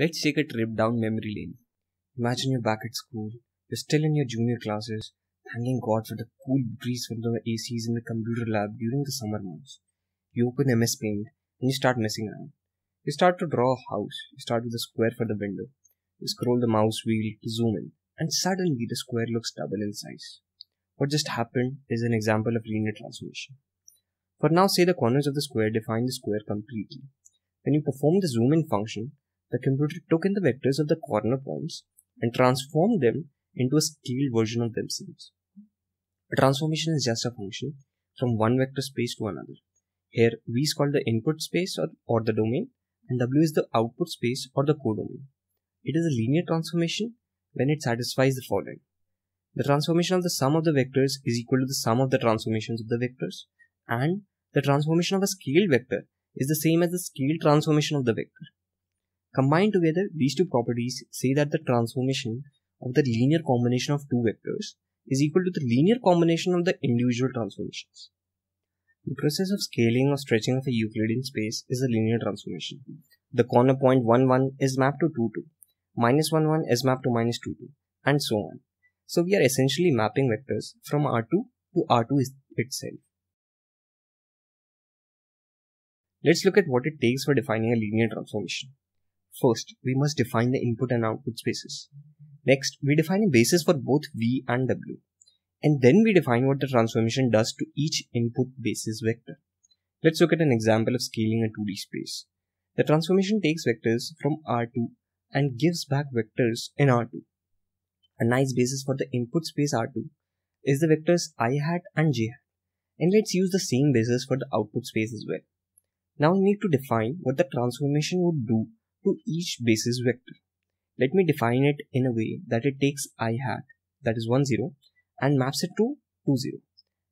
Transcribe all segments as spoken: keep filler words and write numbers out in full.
Let's take a trip down memory lane. Imagine you're back at school, you're still in your junior classes, thanking God for the cool breeze from the A Cs in the computer lab during the summer months. You open M S Paint and you start messing around. You start to draw a house. You start with a square for the window. You scroll the mouse wheel to zoom in, and suddenly the square looks double in size. What just happened is an example of linear transformation. For now, say the corners of the square define the square completely. When you perform the zoom-in function, the computer took in the vectors of the corner points and transformed them into a scaled version of themselves. A transformation is just a function from one vector space to another. Here, V is called the input space or, or the domain, and W is the output space or the codomain. It is a linear transformation when it satisfies the following. The transformation of the sum of the vectors is equal to the sum of the transformations of the vectors, and the transformation of a scaled vector is the same as the scaled transformation of the vector. Combined together, these two properties say that the transformation of the linear combination of two vectors is equal to the linear combination of the individual transformations. The process of scaling or stretching of a Euclidean space is a linear transformation. The corner point one one is mapped to two two, minus one one is mapped to minus two two, and so on. So we are essentially mapping vectors from R two to R two itself. Let's look at what it takes for defining a linear transformation. First, we must define the input and output spaces. Next, we define a basis for both V and W. And then we define what the transformation does to each input basis vector. Let's look at an example of scaling a two D space. The transformation takes vectors from R two and gives back vectors in R two. A nice basis for the input space R two is the vectors I hat and J hat. And let's use the same basis for the output space as well. Now we need to define what the transformation would do to each basis vector. Let me define it in a way that it takes I hat, that is one zero, and maps it to two zero,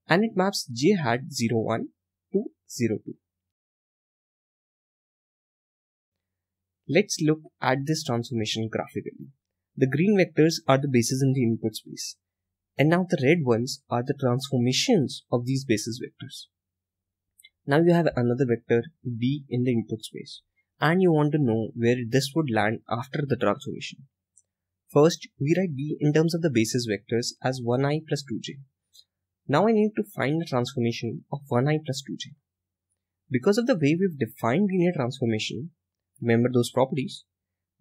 and it maps J hat zero one to zero two. Let's look at this transformation graphically. The green vectors are the bases in the input space, and now the red ones are the transformations of these basis vectors. Now you have another vector B in the input space, and you want to know where this would land after the transformation. First, we write B in terms of the basis vectors as one i plus two j. Now I need to find the transformation of one i plus two j. Because of the way we've defined linear transformation, remember those properties,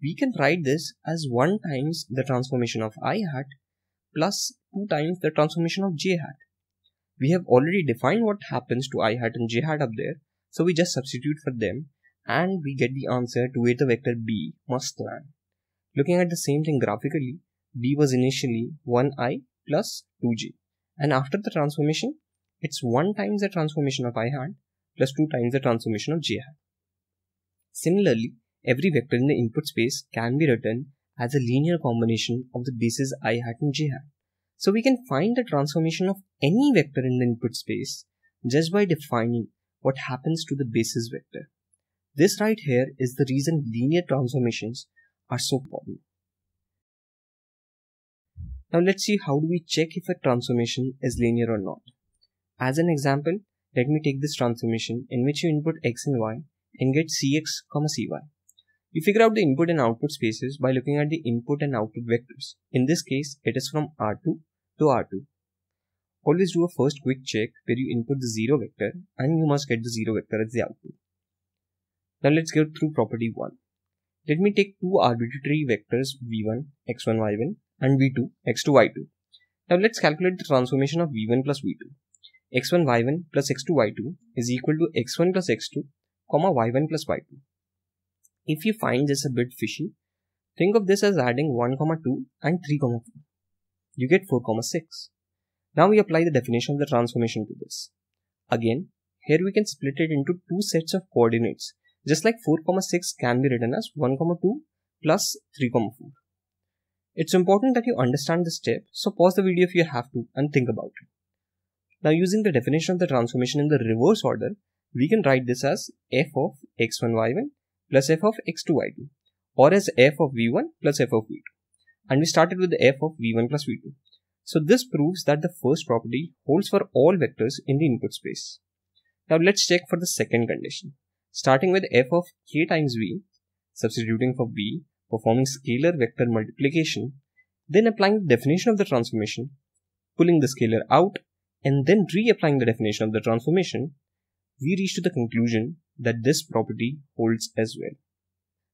we can write this as one times the transformation of I hat plus two times the transformation of j hat. We have already defined what happens to I hat and j hat up there, so we just substitute for them and we get the answer to where the vector B must land. Looking at the same thing graphically, B was initially one i plus two j, and after the transformation, it's one times the transformation of I hat plus two times the transformation of j hat. Similarly, every vector in the input space can be written as a linear combination of the bases I hat and j hat. So we can find the transformation of any vector in the input space just by defining what happens to the basis vector. This right here is the reason linear transformations are so common. Now let's see how do we check if a transformation is linear or not. As an example, let me take this transformation in which you input x and y and get cx, cy. You figure out the input and output spaces by looking at the input and output vectors. In this case, it is from R two to R two. Always do a first quick check where you input the zero vector and you must get the zero vector as the output. Now let's go through property one. Let me take two arbitrary vectors v one, x one, y one, and v two, x two, y two. Now let's calculate the transformation of v one plus v two. x one, y one plus x two, y two is equal to x one plus x two, comma y one plus y two. If you find this a bit fishy, think of this as adding one, two and three, four. You get four, six. Now we apply the definition of the transformation to this. Again, here we can split it into two sets of coordinates. Just like four, six can be written as one, two plus three, four. It's important that you understand this step, so pause the video if you have to and think about it. Now using the definition of the transformation in the reverse order, we can write this as f of x one, y one plus f of x two, y two, or as f of v one plus f of v two. And we started with the f of v one plus v two. So this proves that the first property holds for all vectors in the input space. Now let's check for the second condition. Starting with f of k times v, substituting for v performing scalar vector multiplication, then applying the definition of the transformation, pulling the scalar out, and then reapplying the definition of the transformation, we reach to the conclusion that this property holds as well.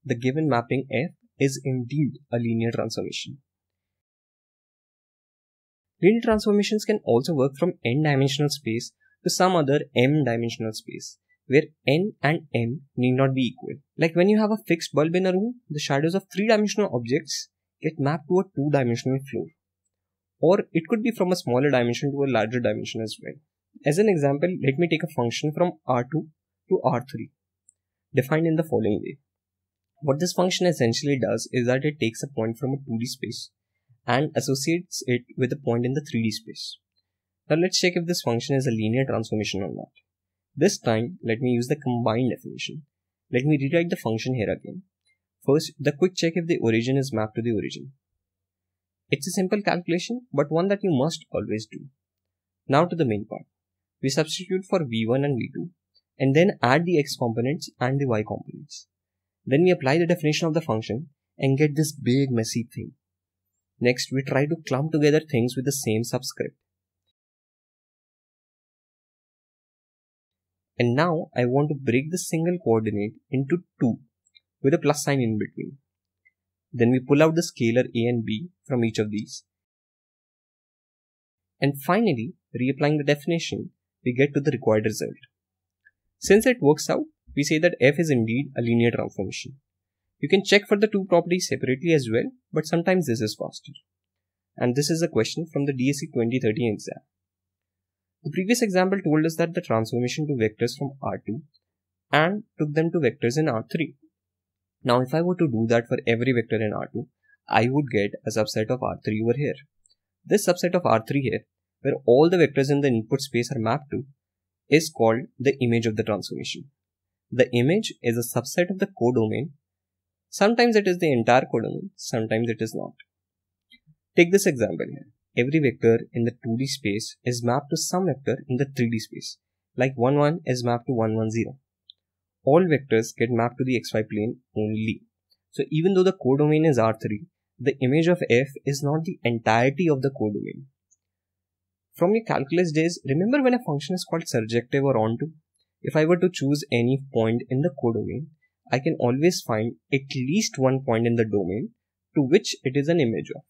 The given mapping F is indeed a linear transformation. Linear transformations can also work from n-dimensional space to some other m-dimensional space, where n and m need not be equal. Like when you have a fixed bulb in a room, the shadows of three-dimensional objects get mapped to a two-dimensional floor. Or it could be from a smaller dimension to a larger dimension as well. As an example, let me take a function from R two to R three, defined in the following way. What this function essentially does is that it takes a point from a two D space and associates it with a point in the three D space. Now let's check if this function is a linear transformation or not. This time, let me use the combined definition. Let me rewrite the function here again. First, the quick check if the origin is mapped to the origin. It's a simple calculation, but one that you must always do. Now to the main part. We substitute for v one and v two, and then add the x components and the y components. Then we apply the definition of the function and get this big messy thing. Next, we try to clump together things with the same subscript. And now I want to break the single coordinate into two with a plus sign in between. Then we pull out the scalar a and b from each of these. And finally, reapplying the definition, we get to the required result. Since it works out, we say that f is indeed a linear transformation. You can check for the two properties separately as well, but sometimes this is faster. And this is a question from the D S E twenty thirteen exam. The previous example told us that the transformation took vectors from R two and took them to vectors in R three. Now if I were to do that for every vector in R two, I would get a subset of R three over here. This subset of R three here, where all the vectors in the input space are mapped to, is called the image of the transformation. The image is a subset of the codomain. Sometimes it is the entire codomain, sometimes it is not. Take this example here. Every vector in the two D space is mapped to some vector in the three D space, like one one is mapped to one one zero. All vectors get mapped to the xy plane only. So even though the codomain is R three, the image of F is not the entirety of the codomain. From your calculus days, remember when a function is called surjective or onto? If I were to choose any point in the codomain, I can always find at least one point in the domain to which it is an image of.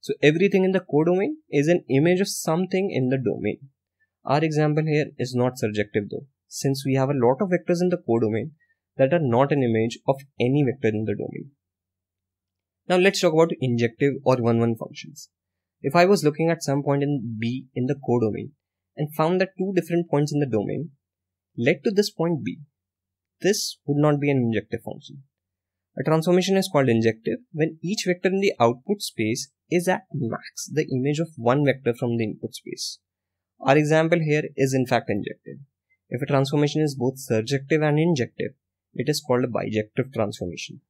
So everything in the codomain is an image of something in the domain. Our example here is not surjective though, since we have a lot of vectors in the codomain that are not an image of any vector in the domain. Now let's talk about injective or one one functions. If I was looking at some point in B in the codomain and found that two different points in the domain led to this point B, this would not be an injective function. A transformation is called injective when each vector in the output space is at max the image of one vector from the input space. Our example here is in fact injective. If a transformation is both surjective and injective, it is called a bijective transformation.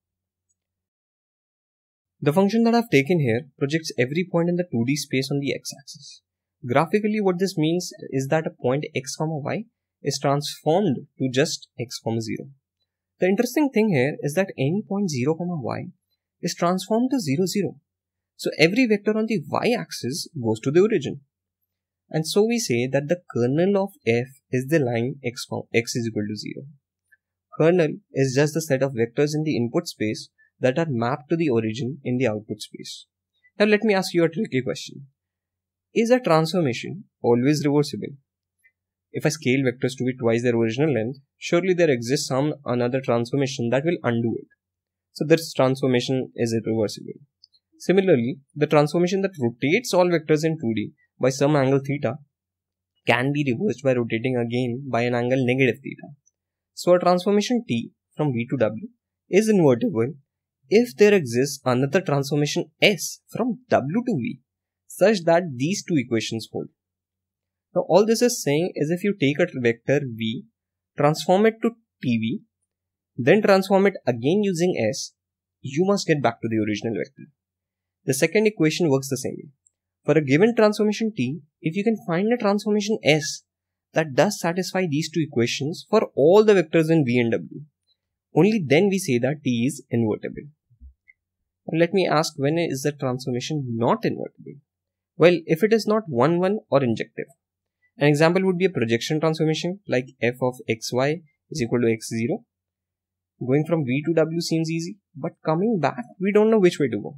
The function that I've taken here projects every point in the two D space on the x-axis. Graphically, what this means is that a point x, y is transformed to just x, zero. The interesting thing here is that any point zero, y is transformed to zero, zero. So every vector on the y-axis goes to the origin. And so we say that the kernel of f is the line x, x is equal to zero. Kernel is just the set of vectors in the input space that are mapped to the origin in the output space. Now let me ask you a tricky question. Is a transformation always reversible? If I scale vectors to be twice their original length, surely there exists some another transformation that will undo it. So this transformation is irreversible. Similarly, the transformation that rotates all vectors in two D by some angle theta can be reversed by rotating again by an angle negative theta. So a transformation T from V to W is invertible if there exists another transformation S from W to V such that these two equations hold. Now all this is saying is if you take a vector V, transform it to T V, then transform it again using S, you must get back to the original vector. The second equation works the same way. For a given transformation T, if you can find a transformation S that does satisfy these two equations for all the vectors in V and W, only then we say that T is invertible. And let me ask, when is the transformation not invertible? Well, if it is not one one or injective. An example would be a projection transformation like f of xy is equal to x zero. Going from v to w seems easy, but coming back, we don't know which way to go.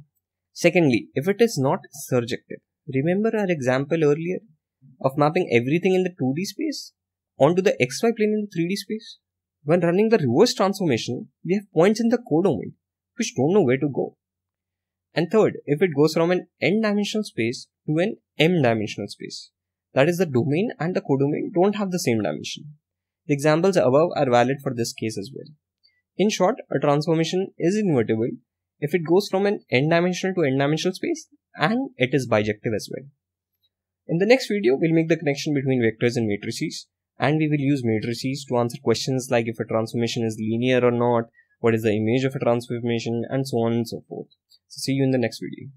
Secondly, if it is not surjective. Remember our example earlier of mapping everything in the two D space onto the xy plane in the three D space? When running the reverse transformation, we have points in the codomain which don't know where to go. And third, if it goes from an n-dimensional space to an m-dimensional space, that is, the domain and the codomain don't have the same dimension. The examples above are valid for this case as well. In short, a transformation is invertible if it goes from an n-dimensional to n-dimensional space, and it is bijective as well. In the next video, we'll make the connection between vectors and matrices, and we will use matrices to answer questions like if a transformation is linear or not, what is the image of a transformation, and so on and so forth. So see you in the next video.